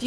Do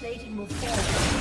Plating will fall.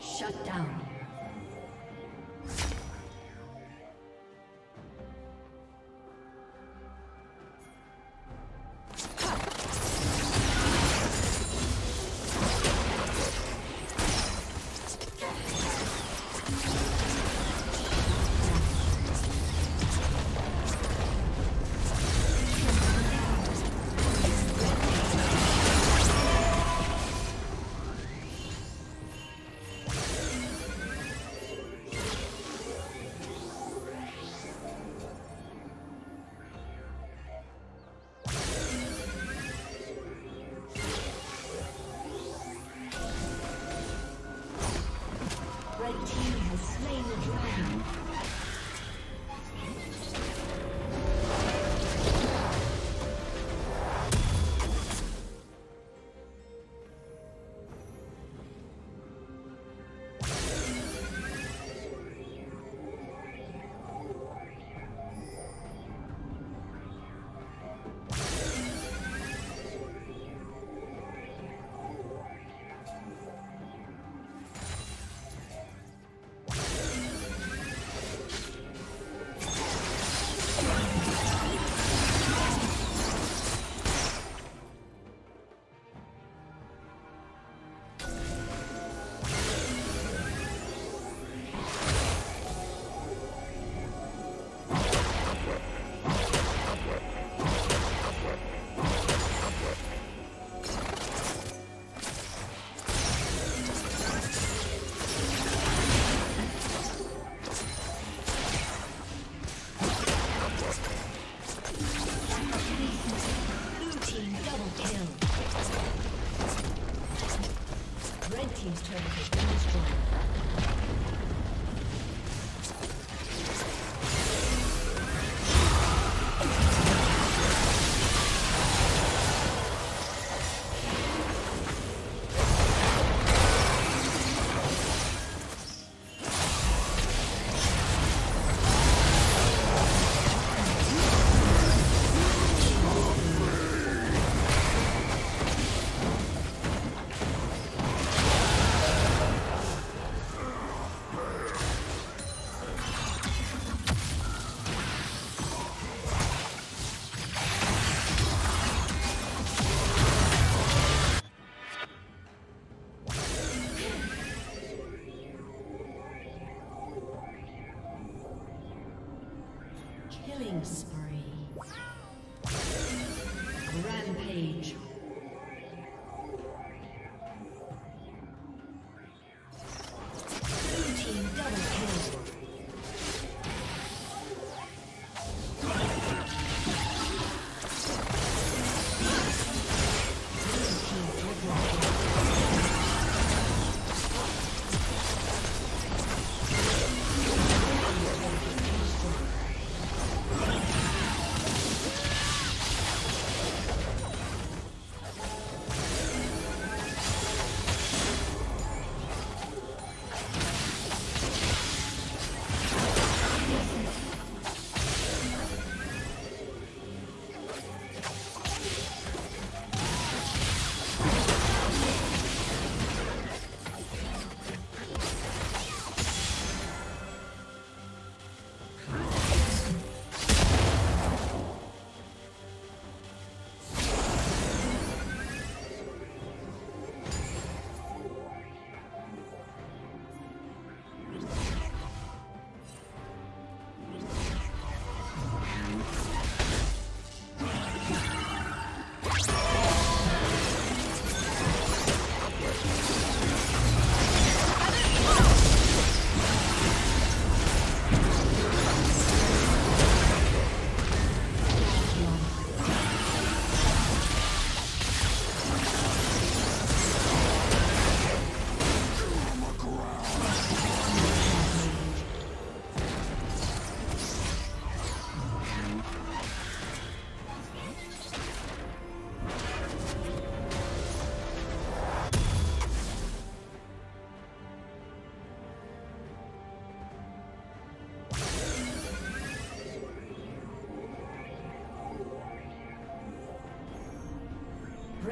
Shut down.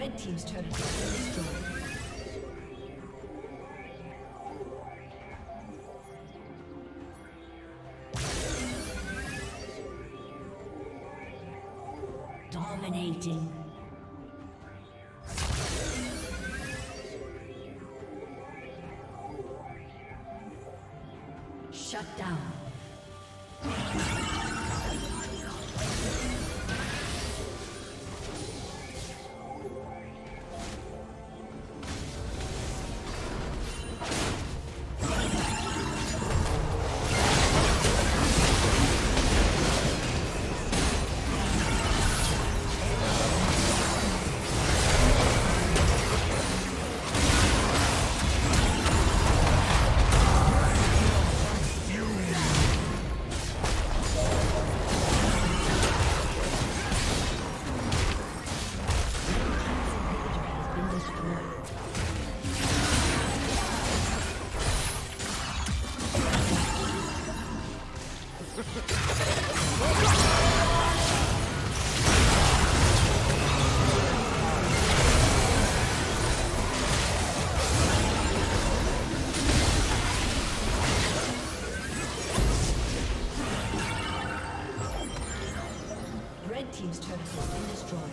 Red team's turret is destroyed. Dominating. Shut down. Team's turret has been destroyed.